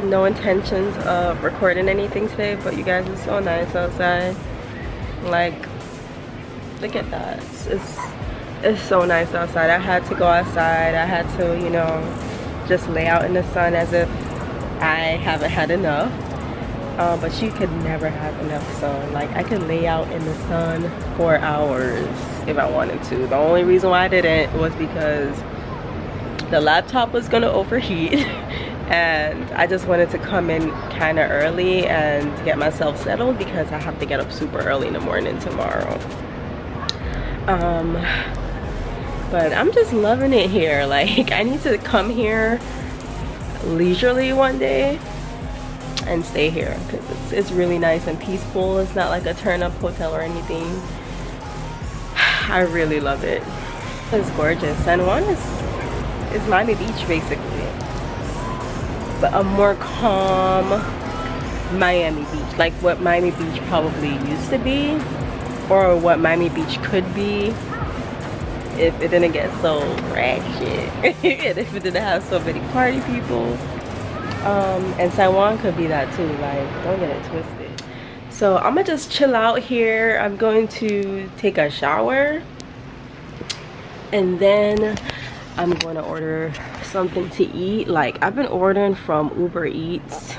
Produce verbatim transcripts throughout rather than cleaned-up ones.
had no intentions of recording anything today, but you guys are so nice outside. Like, look at that. It's, it's, it's so nice outside. I had to go outside. I had to, you know, just lay out in the sun as if I haven't had enough. Uh, but you could never have enough sun. Like, I could lay out in the sun for hours if I wanted to. The only reason why I didn't was because the laptop was gonna overheat and I just wanted to come in kind of early and get myself settled because I have to get up super early in the morning tomorrow. Um, but I'm just loving it here. Like, I need to come here leisurely one day and stay here because it's, it's really nice and peaceful. It's not like a turn-up hotel or anything. I really love it. It's gorgeous. San Juan is, is Miami Beach basically, but a more calm Miami Beach, like what Miami Beach probably used to be, or what Miami Beach could be if it didn't get so ratchet and if it didn't have so many party people. Um, and San Juan could be that too, like, don't get it twisted. So I'm gonna just chill out here. I'm going to take a shower and then I'm going to order something to eat. Like, I've been ordering from Uber Eats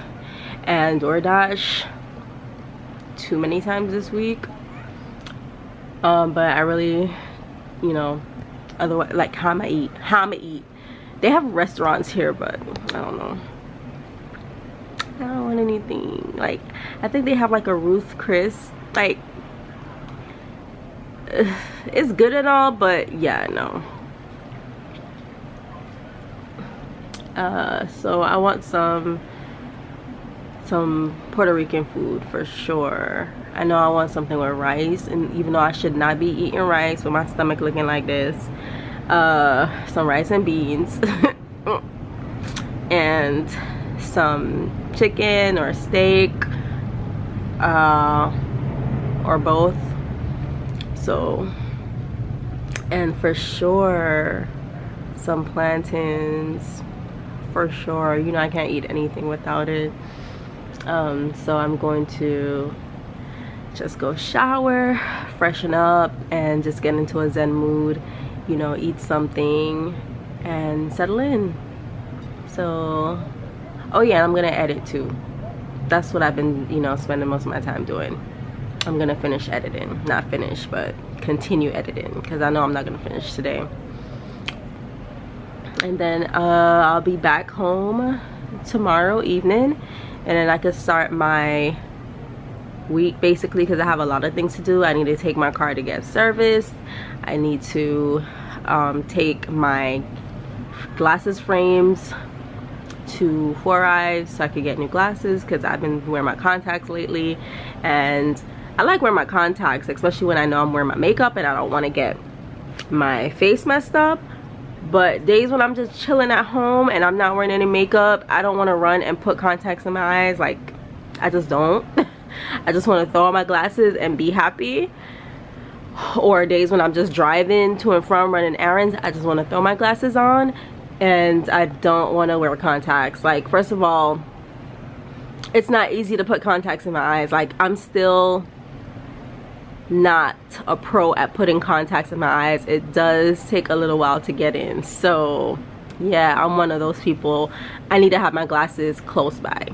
and DoorDash too many times this week, um, but I really, you know, otherwise, like, how am I eat? How am I eat? They have restaurants here, but I don't know. I don't want anything. Like, I think they have like a Ruth Chris. Like, it's good and all, but yeah, no. Uh, so I want some some Puerto Rican food for sure. I know I want something with rice, and even though I should not be eating rice with my stomach looking like this, uh, some rice and beans and some chicken or steak, uh, or both. So, and for sure some plantains, for sure. You know, I can't eat anything without it. Um, so I'm going to just go shower, freshen up, and just get into a zen mood, you know, eat something and settle in. So, oh yeah, I'm gonna edit too. That's what I've been, you know, spending most of my time doing. I'm gonna finish editing. Not finish, but continue editing, because I know I'm not gonna finish today. And then uh, I'll be back home tomorrow evening, and then I can start my week basically, because I have a lot of things to do. I need to take my car to get serviced. I need to um, take my glasses frames to Four Eyes so I could get new glasses, because I've been wearing my contacts lately, and I like wearing my contacts, especially when I know I'm wearing my makeup and I don't want to get my face messed up. But days when I'm just chilling at home and I'm not wearing any makeup, I don't want to run and put contacts in my eyes. Like, I just don't. I just want to throw on my glasses and be happy. Or days when I'm just driving to and from, running errands, I just want to throw my glasses on and I don't want to wear contacts. Like, first of all, it's not easy to put contacts in my eyes. Like, I'm still not a pro at putting contacts in my eyes. It does take a little while to get in. So yeah, I'm one of those people. I need to have my glasses close by.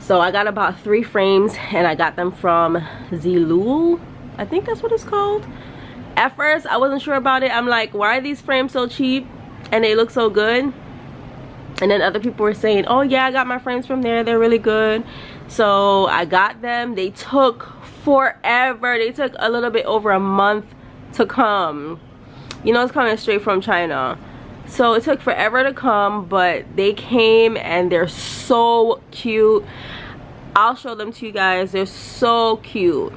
So I got about three frames and I got them from Zeelool, I think that's what it's called. At first I wasn't sure about it. I'm like, why are these frames so cheap and they look so good? And then other people were saying, oh yeah, I got my frames from there, they're really good. So I got them. They took forever. They took a little bit over a month to come. You know, it's coming straight from China, so it took forever to come, but they came and they're so cute. I'll show them to you guys. They're so cute,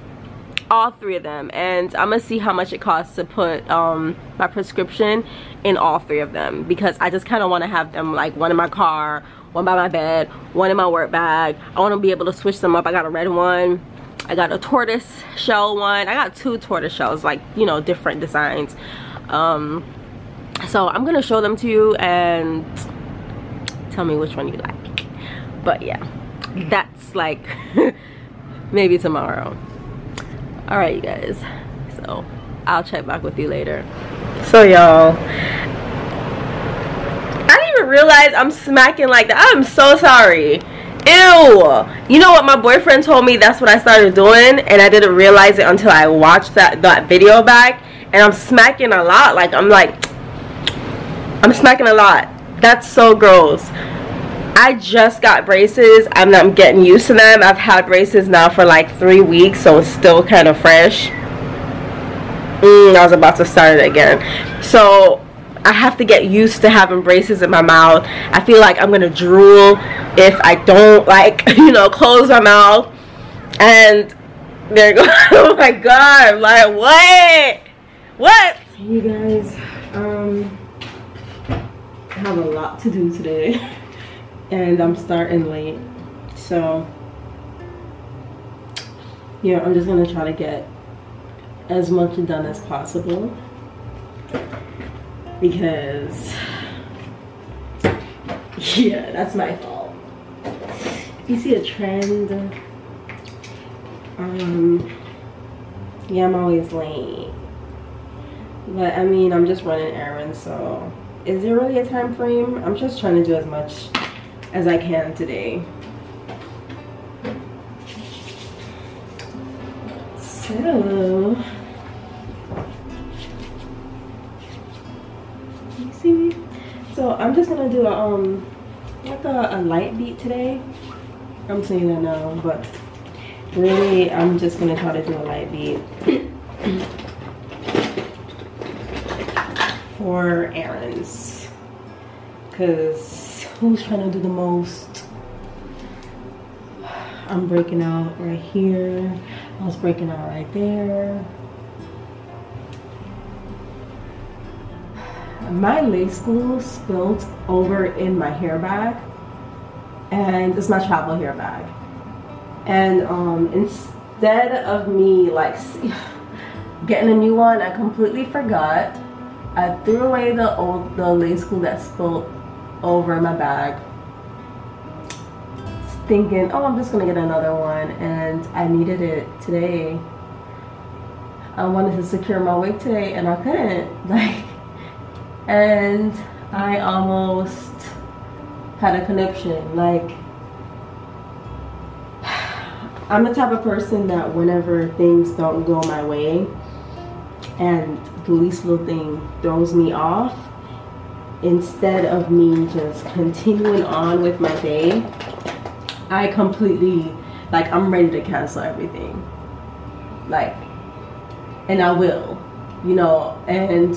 all three of them, and I'm gonna see how much it costs to put um my prescription in all three of them, because I just kind of want to have them, like, one in my car, one by my bed, one in my work bag. I want to be able to switch them up. I got a red one, I got a tortoise shell one. I got two tortoise shells, like, you know, different designs. Um, so I'm gonna show them to you and tell me which one you like. But yeah, that's like maybe tomorrow. All right, you guys, so I'll check back with you later. So y'all, I didn't even realize I'm smacking like that. I'm so sorry. Ew. You know what, my boyfriend told me that's what I started doing, and I didn't realize it until I watched that that video back. And I'm smacking a lot. Like I'm like I'm smacking a lot. That's so gross. I just got braces. I'm, I'm getting used to them. I've had braces now for like three weeks, so it's still kind of fresh. Mm, I was about to start it again. So I have to get used to having braces in my mouth. I feel like I'm gonna drool if I don't, like, you know, close my mouth. And there you go. Oh my god! I'm like, what? What? You guys, um, I have a lot to do today. And I'm starting late, so yeah, I'm just gonna try to get as much done as possible because yeah, that's my fault. You see a trend? Um yeah, I'm always late, but I mean, I'm just running errands, so is there really a time frame? I'm just trying to do as much as I can today. So you see me? So I'm just gonna do a, um like a, a light beat today. I'm saying that now, but really I'm just gonna try to do a light beat for errands, cause who's trying to do the most? I'm breaking out right here. I was breaking out right there. My lace glue spilled over in my hair bag, and it's my travel hair bag. And um, instead of me like getting a new one, I completely forgot. I threw away the old the lace glue that spilled over my bag, thinking, oh, I'm just gonna get another one, and I needed it today. I wanted to secure my wig today and I couldn't, like, and I almost had a conniption. Like, I'm the type of person that whenever things don't go my way and the least little thing throws me off, instead of me just continuing on with my day, I completely, like, I'm ready to cancel everything, like, and I will, you know. And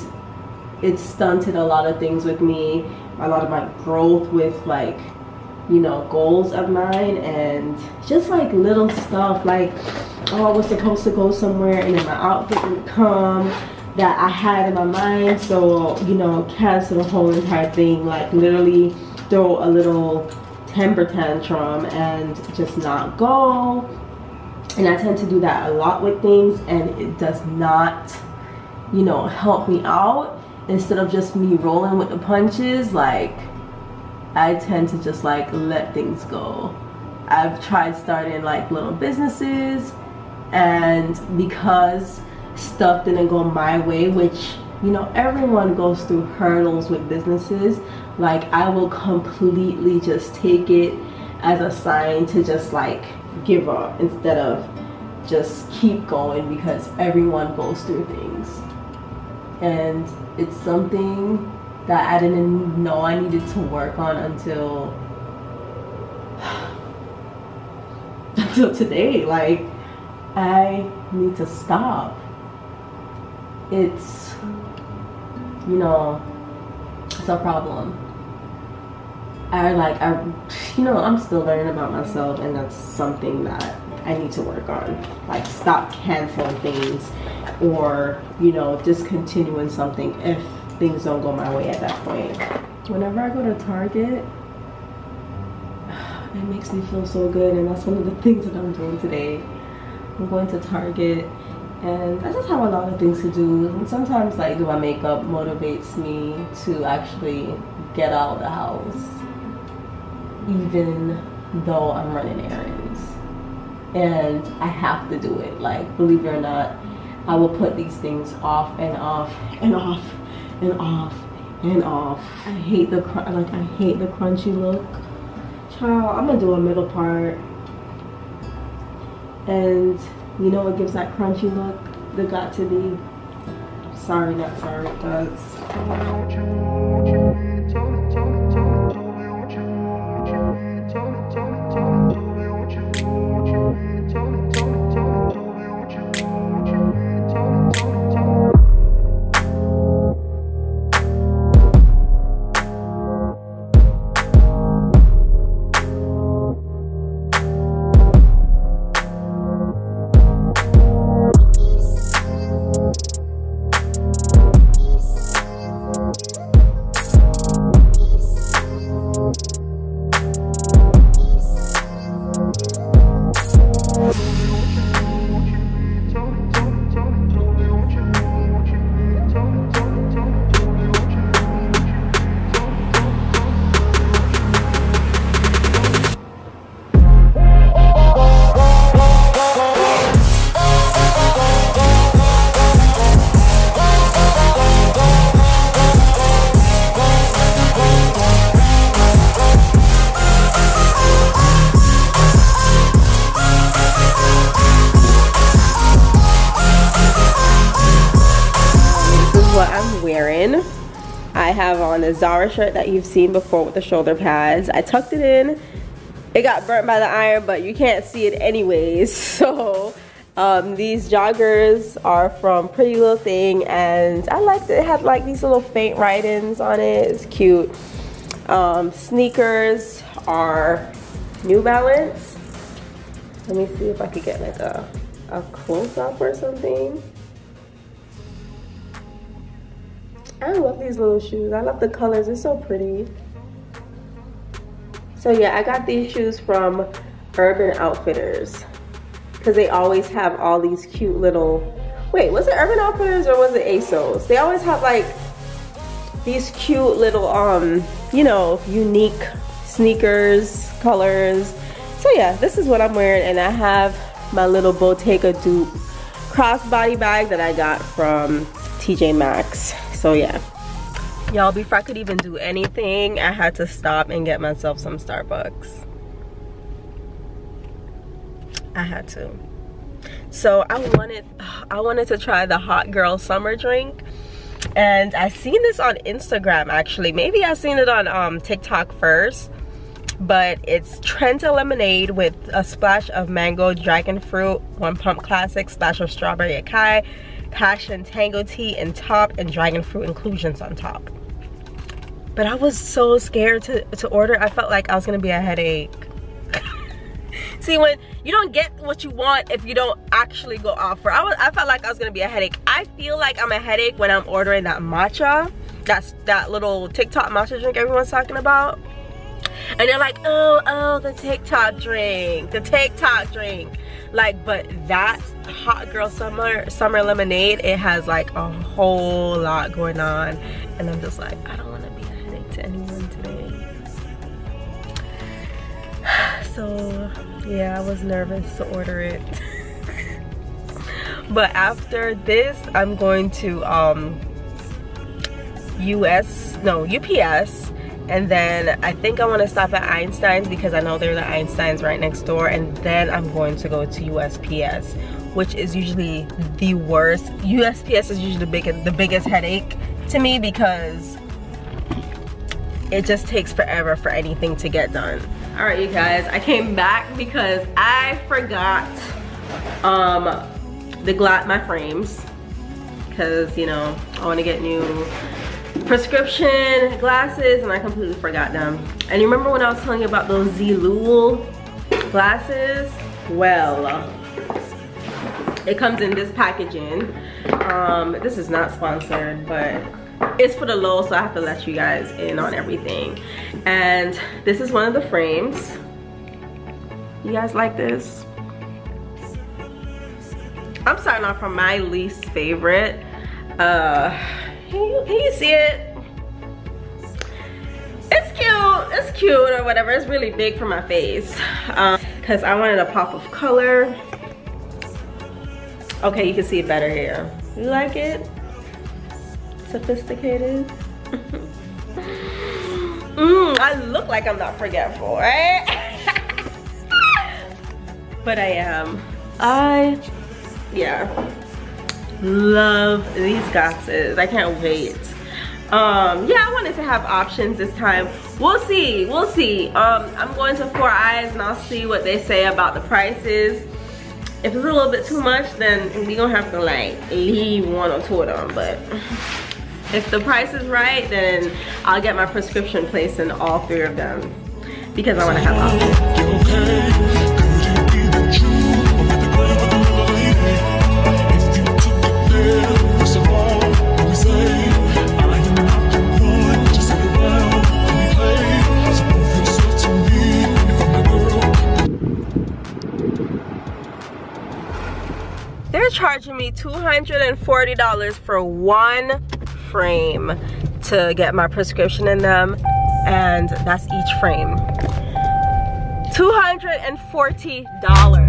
it stunted a lot of things with me, a lot of my growth with, like, you know, goals of mine, and just like little stuff, like, oh, I was supposed to go somewhere and then my outfit would come that I had in my mind, so, you know, cancel the whole entire thing, like literally throw a little temper tantrum and just not go. And I tend to do that a lot with things, and it does not, you know, help me out. Instead of just me rolling with the punches, like, I tend to just like let things go. I've tried starting like little businesses, and because stuff didn't go my way, which, you know, everyone goes through hurdles with businesses, like, I will completely just take it as a sign to just like give up instead of just keep going, because everyone goes through things, and it's something that I didn't know I needed to work on until until today. Like, I need to stop. It's, you know, it's a problem. I like, I, you know, I'm still learning about myself, and that's something that I need to work on. Like, stop canceling things or, you know, discontinuing something if things don't go my way at that point. Whenever I go to Target, it makes me feel so good, and that's one of the things that I'm doing today. I'm going to Target. And I just have a lot of things to do, and sometimes like do my makeup motivates me to actually get out of the house, even though I'm running errands and I have to do it. Like, believe it or not, I will put these things off and off and off and off and off. I hate the cr like I hate the crunchy look. Child, I'm gonna do a middle part. And you know what gives that crunchy look? The got to be. Sorry, not sorry, guys. I have on the Zara shirt that you've seen before with the shoulder pads. I tucked it in. It got burnt by the iron, but you can't see it anyways. So um, these joggers are from Pretty Little Thing, and I liked it. It had like these little faint write-ins on it. It's cute. Um, sneakers are New Balance. Let me see if I could get like a, a close-up or something. I love these little shoes. I love the colors. They're so pretty. So yeah, I got these shoes from Urban Outfitters because they always have all these cute little... Wait, was it Urban Outfitters or was it ASOS? They always have like these cute little, um, you know, unique sneakers, colors. So yeah, this is what I'm wearing, and I have my little Bottega dupe crossbody bag that I got from T J Maxx. So yeah, y'all, before I could even do anything, I had to stop and get myself some Starbucks. I had to. So I wanted, I wanted to try the Hot Girl Summer drink, and I seen this on Instagram actually. Maybe I seen it on um, TikTok first, but it's Trenta lemonade with a splash of mango, dragon fruit, one pump classic, splash of strawberry acai, Passion Tango tea and top, and dragon fruit inclusions on top. But I was so scared to, to order. I felt like I was gonna be a headache. See, when you don't get what you want if you don't actually go out for it. I, was, I felt like I was gonna be a headache. I feel like I'm a headache when I'm ordering that matcha. That's that little TikTok matcha drink everyone's talking about. And they're like, oh, oh, the TikTok drink, the TikTok drink. Like, but that Hot Girl Summer summer lemonade, it has like a whole lot going on. And I'm just like, I don't want to be a headache to anyone today. So, yeah, I was nervous to order it. But after this, I'm going to um, U S, no, U P S. And then I think I want to stop at Einstein's because I know they're the Einstein's right next door. And then I'm going to go to U S P S, which is usually the worst. U S P S is usually the biggest, the biggest headache to me because it just takes forever for anything to get done. All right, you guys, I came back because I forgot um, the gla- my frames because, you know, I want to get new prescription glasses, and I completely forgot them. And you remember when I was telling you about those Zeelool glasses? Well, it comes in this packaging. Um, this is not sponsored, but it's for the low, so I have to let you guys in on everything. And this is one of the frames. You guys like this? I'm starting off from my least favorite. Uh, Can you, can you see it? It's it's cute, it's cute or whatever. It's really big for my face um, because I wanted a pop of color. Okay, you can see it better here. You like it? Sophisticated. mm, I look like I'm not forgetful, right? But I am. I, yeah, love these glasses. I can't wait. Um, yeah, I wanted to have options this time. We'll see, we'll see. Um, I'm going to Four Eyes and I'll see what they say about the prices. If it's a little bit too much, then we gonna have to like leave one or two of them. But if the price is right, then I'll get my prescription placed in all three of them because I want to have options. They're charging me two hundred forty dollars for one frame to get my prescription in them, and that's each frame. two hundred forty dollars.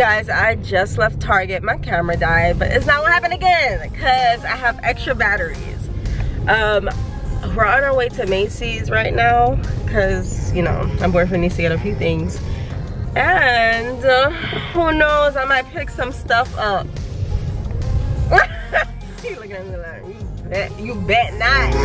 Guys, I just left Target. My camera died, but it's not gonna happen again because I have extra batteries. Um, we're on our way to Macy's right now because, you know, my boyfriend needs to get a few things. And uh, who knows, I might pick some stuff up. You're looking at me like, you bet, you bet not.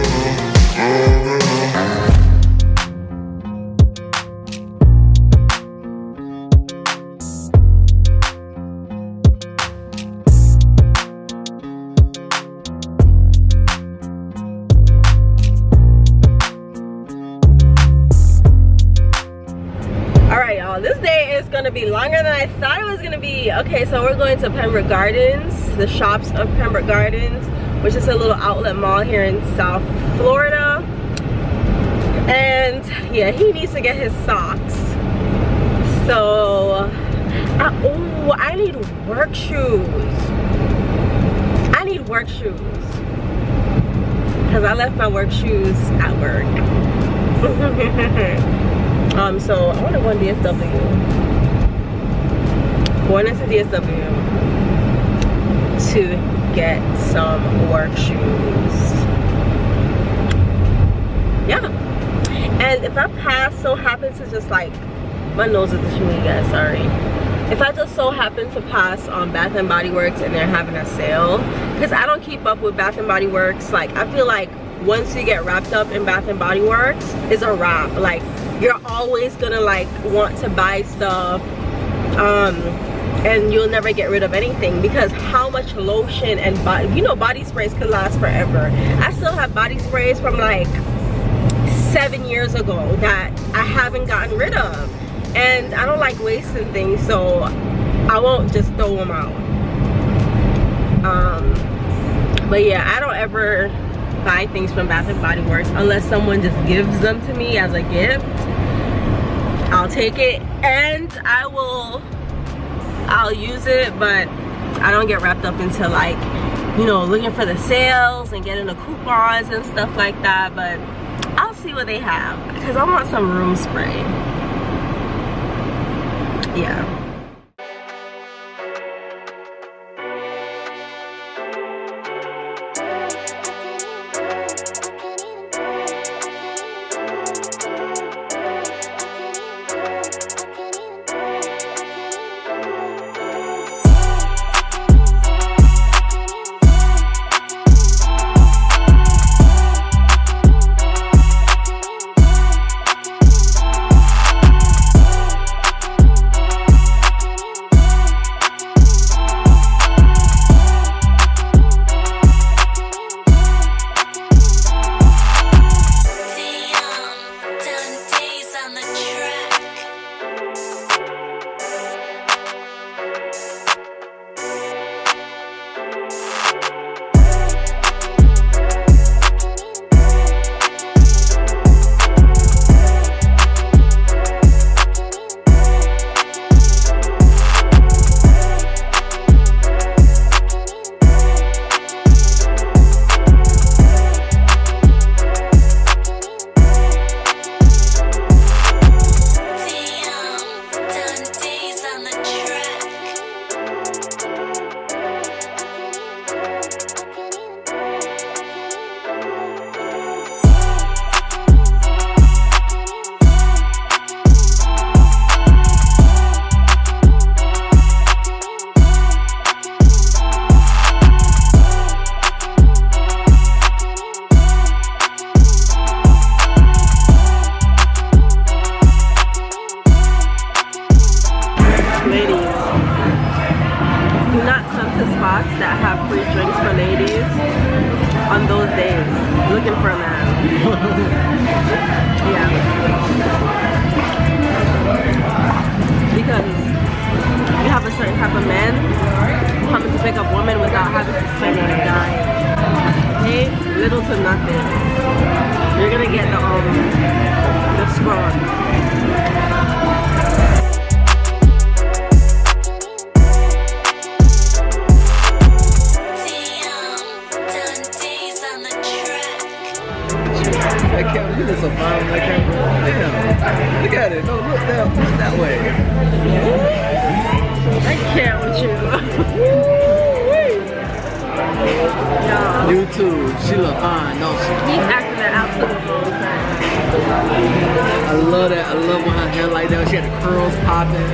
Be longer than I thought it was gonna be. Okay, so we're going to Pembroke Gardens, the shops of Pembroke Gardens, which is a little outlet mall here in South Florida. And yeah, he needs to get his socks. So, I, oh, I need work shoes. I need work shoes because I left my work shoes at work. um, so I want to go on D S W. Going into D S W to get some work shoes. Yeah. And if I pass, so happen to just like, my nose is itching, guys, sorry. If I just so happen to pass on um, Bath and Body Works and they're having a sale, because I don't keep up with Bath and Body Works. Like, I feel like once you get wrapped up in Bath and Body Works, it's a wrap. Like, you're always gonna like want to buy stuff. Um. And you'll never get rid of anything because how much lotion and body, you know, body sprays could last forever. I still have body sprays from like seven years ago that I haven't gotten rid of. And I don't like wasting things, so I won't just throw them out. Um, but yeah, I don't ever buy things from Bath and Body Works unless someone just gives them to me as a gift. I'll take it and I will... I'll use it, but I don't get wrapped up into like, you know, looking for the sales and getting the coupons and stuff like that. But I'll see what they have because I want some room spray. Yeah. that have free drinks for ladies on those days. Looking for a man. Yeah. Because you have a certain type of men coming to pick up women without having to spend on a dime. Pay little to nothing. You're gonna get the um the scrubs. It's a bomb like that. Damn. Look at it. No, look down. Look that way. Ooh. I can't with you. Yo. You too. She look fine. No, she keep acting that out to the whole time. I love that. I love when her hair like that. She had the curls popping.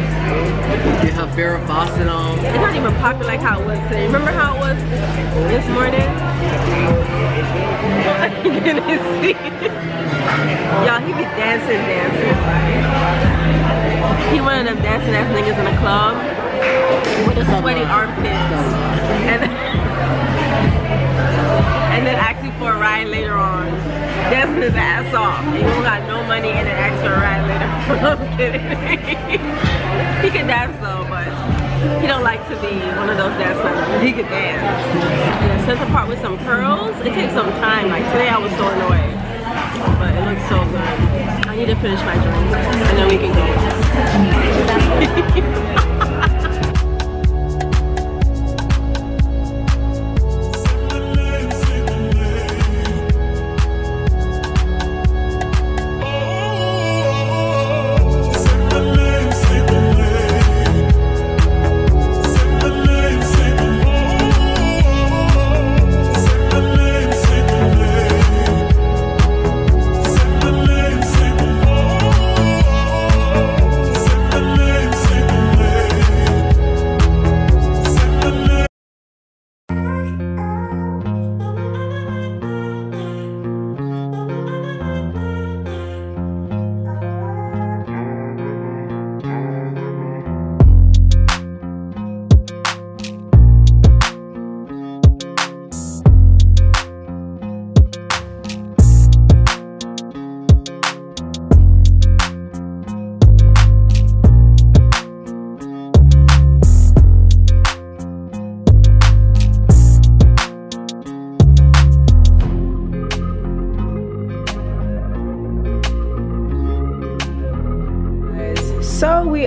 Get her Vera Fawcett on. It's not even popping like how it was today. Remember how it was this morning? You didn't see. Y'all, he be dancing, dancing. He one of them dancing ass niggas in the club with the sweaty armpits. And then, and then asking for a ride later on. Dancing his ass off. He don't got no money and then asks for a ride later on. I'm kidding. He can dance though, but he don't like to be one of those dancers. He can dance. Set apart with some curls, it takes some time. Like today I was so annoyed. But it looks so good. I need to finish my drink and then we can go.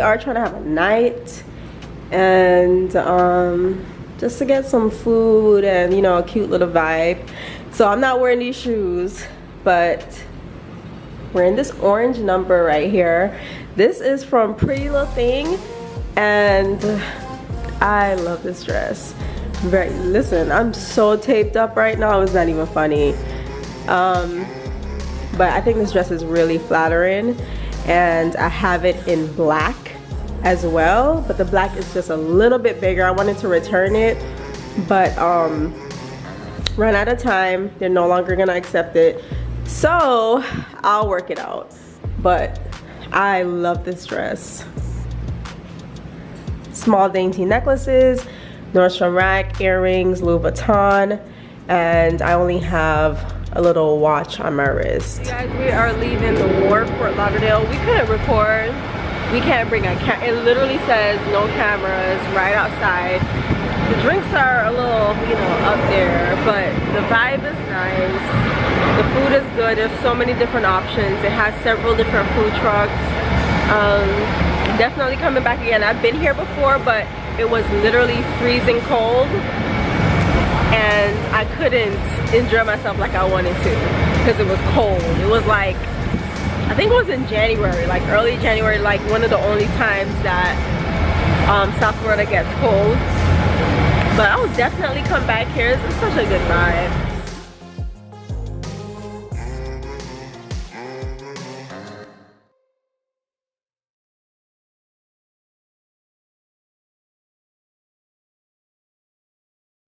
Are trying to have a night and um just to get some food and you know a cute little vibe. So I'm not wearing these shoes, but we're in this orange number right here. This is from Pretty Little Thing and I love this dress. Very listen, I'm so taped up right now, it's not even funny. Um but I think this dress is really flattering and I have it in black as well, but the black is just a little bit bigger. I wanted to return it, but um, ran out of time. They're no longer gonna accept it, so I'll work it out. But I love this dress. Small dainty necklaces, Nordstrom Rack, earrings, Louis Vuitton, and I only have a little watch on my wrist. Hey guys, we are leaving the wharf, Fort Lauderdale. We couldn't record. We can't bring a camera. It literally says no cameras right outside. The drinks are a little, you know, up there, but the vibe is nice. The food is good. There's so many different options. It has several different food trucks. Um, definitely coming back again. I've been here before, but it was literally freezing cold and I couldn't enjoy myself like I wanted to because it was cold. It was like, I think it was in January, like early January, like one of the only times that um, South Florida gets cold. But I will definitely come back here. It's such a good vibe.